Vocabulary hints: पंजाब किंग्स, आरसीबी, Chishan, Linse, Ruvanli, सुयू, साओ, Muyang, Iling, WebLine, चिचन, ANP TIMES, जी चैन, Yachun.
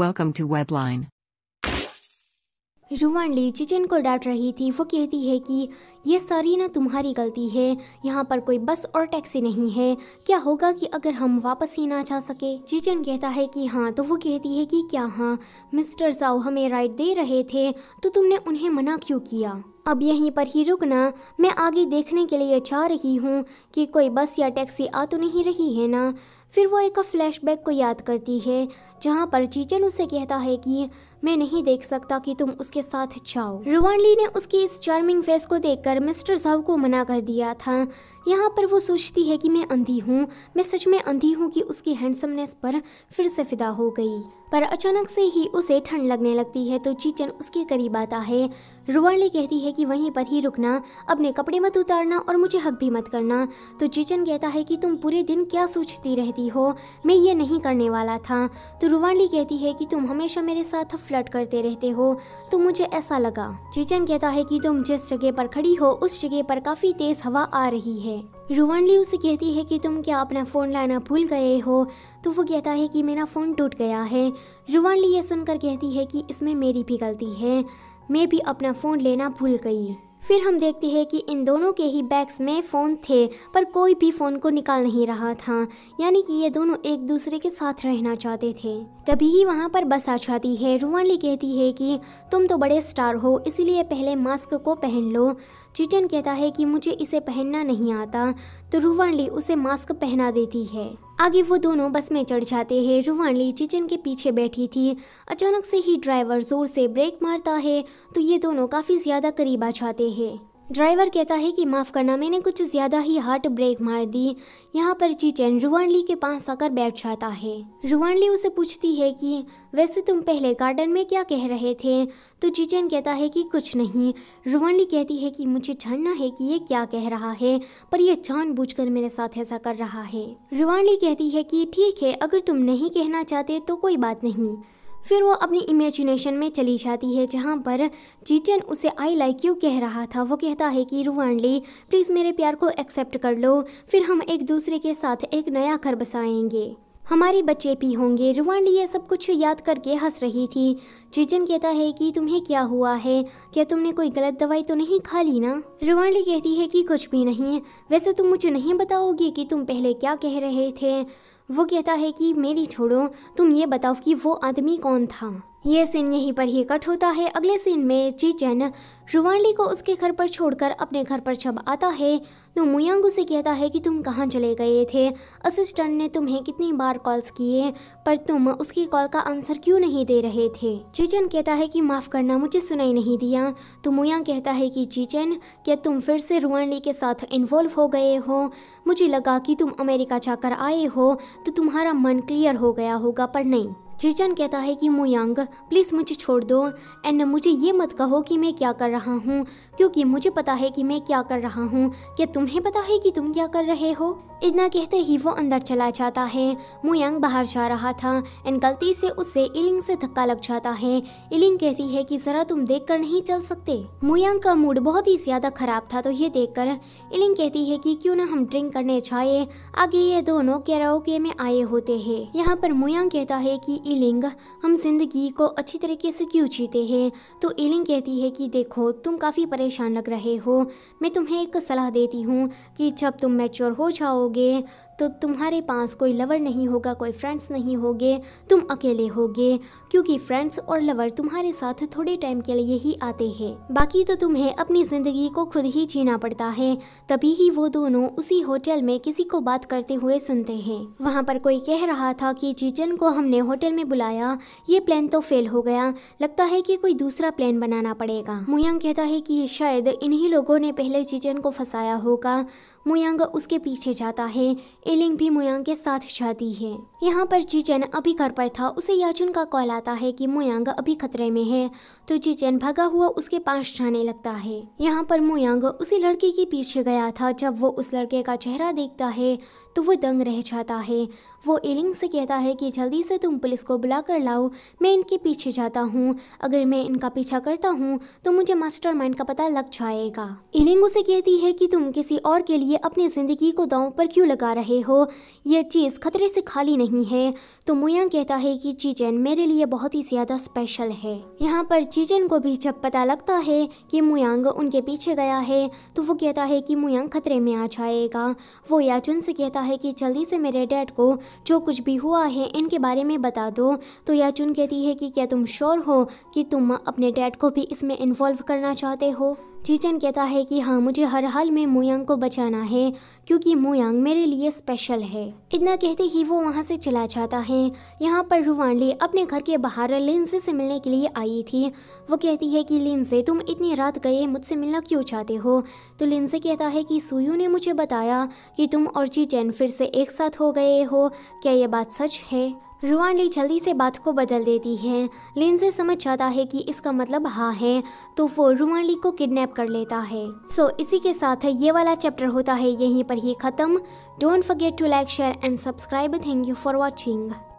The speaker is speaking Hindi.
Welcome to Webline. रुवानली चिचन को डांट रही थी। वो कहती है कि ये सारी ना तुम्हारी गलती है, यहाँ पर कोई बस और टैक्सी नहीं है। क्या होगा कि अगर हम वापस ही ना जा सके? चिचन कहता है कि हाँ। तो वो कहती है कि क्या हाँ मिस्टर साओ हमें राइड दे रहे थे, तो तुमने उन्हें मना क्यों किया? अब यहीं पर ही रुकना, मैं आगे देखने के लिए जा रही हूँ कि कोई बस या टैक्सी आ तो नहीं रही है ना। फिर वो एक फ्लैशबैक को याद करती है जहाँ पर चीचन उसे कहता है कि मैं नहीं देख सकता कि तुम उसके साथ जाओ। रुवानली ने उसकी इस चार्मिंग फेस को देखकर मिस्टर साओ को मना कर दिया था। यहाँ पर वो सोचती है कि मैं अंधी हूँ, मैं सच में अंधी हूँ कि उसकी हैंडसमनेस पर फिर से फिदा हो गई। पर अचानक से ही उसे ठंड लगने लगती है तो चीचन उसके करीब आता है। रुवानली कहती है कि वहीं पर ही रुकना, अपने कपड़े मत उतारना और मुझे हक भी मत करना। तो चीचन कहता है कि तुम पूरे दिन क्या सोचती रहती हो, मैं ये नहीं करने वाला था। तो रुवानली कहती है कि तुम हमेशा मेरे साथ फ्लर्ट करते रहते हो, तो मुझे ऐसा लगा। चीचन कहता है कि तुम जिस जगह पर खड़ी हो उस जगह पर काफी तेज हवा आ रही है। रुवानली उसे कहती है कि तुम क्या अपना फ़ोन लाना भूल गए हो? तो वो कहता है कि मेरा फ़ोन टूट गया है। रुवानली ये सुनकर कहती है कि इसमें मेरी भी गलती है, मैं भी अपना फ़ोन लेना भूल गई। फिर हम देखते हैं कि इन दोनों के ही बैग्स में फ़ोन थे पर कोई भी फ़ोन को निकाल नहीं रहा था, यानी कि ये दोनों एक दूसरे के साथ रहना चाहते थे। तभी ही वहाँ पर बस आ जाती है। रुवानली कहती है कि तुम तो बड़े स्टार हो, इसीलिए पहले मास्क को पहन लो। चीचन कहता है कि मुझे इसे पहनना नहीं आता, तो रुवानली उसे मास्क पहना देती है। आगे वो दोनों बस में चढ़ जाते हैं। रुवानली चीचन के पीछे बैठी थी। अचानक से ही ड्राइवर ज़ोर से ब्रेक मारता है तो ये दोनों काफ़ी ज़्यादा करीब आ जाते हैं। ड्राइवर कहता है कि माफ़ करना, मैंने कुछ ज़्यादा ही हार्ड ब्रेक मार दी। यहाँ पर चीचन रुवानली के पास आकर बैठ जाता है। रुवानली उसे पूछती है कि वैसे तुम पहले गार्डन में क्या कह रहे थे? तो चीचन कहता है कि कुछ नहीं। रुवानली कहती है कि मुझे जानना है कि ये क्या कह रहा है, पर यह जानबूझकर मेरे साथ ऐसा कर रहा है। रुवानली कहती है कि ठीक है, अगर तुम नहीं कहना चाहते तो कोई बात नहीं। फिर वो अपनी इमेजिनेशन में चली जाती है जहाँ पर चीचन उसे आई लाइक यू कह रहा था। वो कहता है कि रुवानली प्लीज़ मेरे प्यार को एक्सेप्ट कर लो, फिर हम एक दूसरे के साथ एक नया घर बसाएंगे, हमारे बच्चे भी होंगे। रुवानली ये सब कुछ याद करके हंस रही थी। चीचन कहता है कि तुम्हें क्या हुआ है, क्या तुमने कोई गलत दवाई तो नहीं खा ली ना? रुवानली कहती है कि कुछ भी नहीं। वैसे तुम मुझे नहीं बताओगी कि तुम पहले क्या कह रहे थे? वो कहता है कि मेरी छोड़ो, तुम ये बताओ कि वो आदमी कौन था। ये सीन यहीं पर ही कट होता है। अगले सीन में चीचन रुवानली को उसके घर पर छोड़कर अपने घर पर जब आता है तो मुयांग उसे कहता है कि तुम कहाँ चले गए थे? असिस्टेंट ने तुम्हें कितनी बार कॉल्स किए पर तुम उसकी कॉल का आंसर क्यों नहीं दे रहे थे? चीचन कहता है कि माफ़ करना, मुझे सुनाई नहीं दिया। तो मुयांग कहता है कि चीचन क्या तुम फिर से रुवानली के साथ इन्वॉल्व हो गए हो? मुझे लगा कि तुम अमेरिका जाकर आए हो तो तुम्हारा मन क्लियर हो गया होगा, पर नहीं। चीचन कहता है कि मुयांग प्लीज़ मुझे छोड़ दो एंड मुझे ये मत कहो कि मैं क्या कर रहा हूँ, क्योंकि मुझे पता है कि मैं क्या कर रहा हूँ। क्या तुम्हें पता है कि तुम क्या कर रहे हो? इतना कहते ही वो अंदर चला जाता है। मुयांग बाहर जा रहा था एंड गलती से उसे इलिंग से धक्का लग जाता है। इलिंग कहती है कि ज़रा तुम देखकर नहीं चल सकते? मुयांग का मूड बहुत ही ज़्यादा ख़राब था, तो ये देखकर इलिंग कहती है कि क्यों ना हम ड्रिंक करने जाए, आगे ये दोनों कैराओके में आए होते हैं। यहाँ पर मुयांग कहता है कि इलिंग हम जिंदगी को अच्छी तरीके से क्यों जीते हैं? तो इलिंग कहती है कि देखो तुम काफ़ी परेशान लग रहे हो, मैं तुम्हें एक सलाह देती हूँ कि जब तुम मैच्योर हो जाओगे तो तुम्हारे पास कोई लवर नहीं होगा, कोई फ्रेंड्स नहीं होंगे, तुम अकेले होगे, क्योंकि फ्रेंड्स और लवर तुम्हारे साथ थोड़े टाइम के लिए ही आते हैं, बाकी तो तुम्हें अपनी ज़िंदगी को खुद ही जीना पड़ता है। तभी ही वो दोनों उसी होटल में किसी को बात करते हुए सुनते हैं। वहाँ पर कोई कह रहा था कि चीचन को हमने होटल में बुलाया, ये प्लान तो फेल हो गया, लगता है कि कोई दूसरा प्लान बनाना पड़ेगा। मुयांग कहता है कि शायद इन्हीं लोगों ने पहले चीचन को फंसाया होगा। मुयांग उसके पीछे जाता है। इलिंग भी मुयांग के साथ जाती है। यहाँ पर चीचन अभी घर पर था, उसे याचुन का कॉल आता है कि मुयांग अभी खतरे में है, तो चीचन भागा हुआ उसके पास जाने लगता है। यहाँ पर मुयांग उसी लड़के के पीछे गया था। जब वो उस लड़के का चेहरा देखता है तो वो दंग रह जाता है। वो इलिंग से कहता है कि जल्दी से तुम पुलिस को बुला कर लाओ, मैं इनके पीछे जाता हूँ। अगर मैं इनका पीछा करता हूँ तो मुझे मास्टरमाइंड का पता लग जाएगा। इलिंग उसे कहती है कि तुम किसी और के लिए अपनी ज़िंदगी को दांव पर क्यों लगा रहे हो, यह चीज़ खतरे से खाली नहीं है। तो मुयांग कहता है कि जी चैन मेरे लिए बहुत ही ज़्यादा स्पेशल है। यहाँ पर जी चैन को भी जब पता लगता है कि मुयांग उनके पीछे गया है तो वो कहता है कि मुयांग खतरे में आ जाएगा। वो याचुन से कहता है कि जल्दी से मेरे डैड को जो कुछ भी हुआ है इनके बारे में बता दो। तो याचुन कहती है कि क्या तुम श्योर हो कि तुम अपने डैड को भी इसमें इन्वॉल्व करना चाहते हो। जी चैन कहता है कि हाँ, मुझे हर हाल में मुयांग को बचाना है क्योंकि मुयांग मेरे लिए स्पेशल है। इतना कहते ही वो वहाँ से चला जाता है। यहाँ पर रुवानली अपने घर के बाहर लिनसे से मिलने के लिए आई थी। वो कहती है कि लिनसे तुम इतनी रात गए मुझसे मिलना क्यों चाहते हो। तो लिनसे कहता है कि सुयू ने मुझे बताया कि तुम और जी चैन फिर से एक साथ हो गए हो, क्या ये बात सच है। रुवानली जल्दी से बात को बदल देती है। लिनसे समझ जाता है कि इसका मतलब हाँ है, तो वो रुवानली को किडनैप कर लेता है। सो इसी के साथ ये वाला चैप्टर होता है यहीं पर ही ख़त्म। Don't forget to like, share and subscribe. Thank you for watching.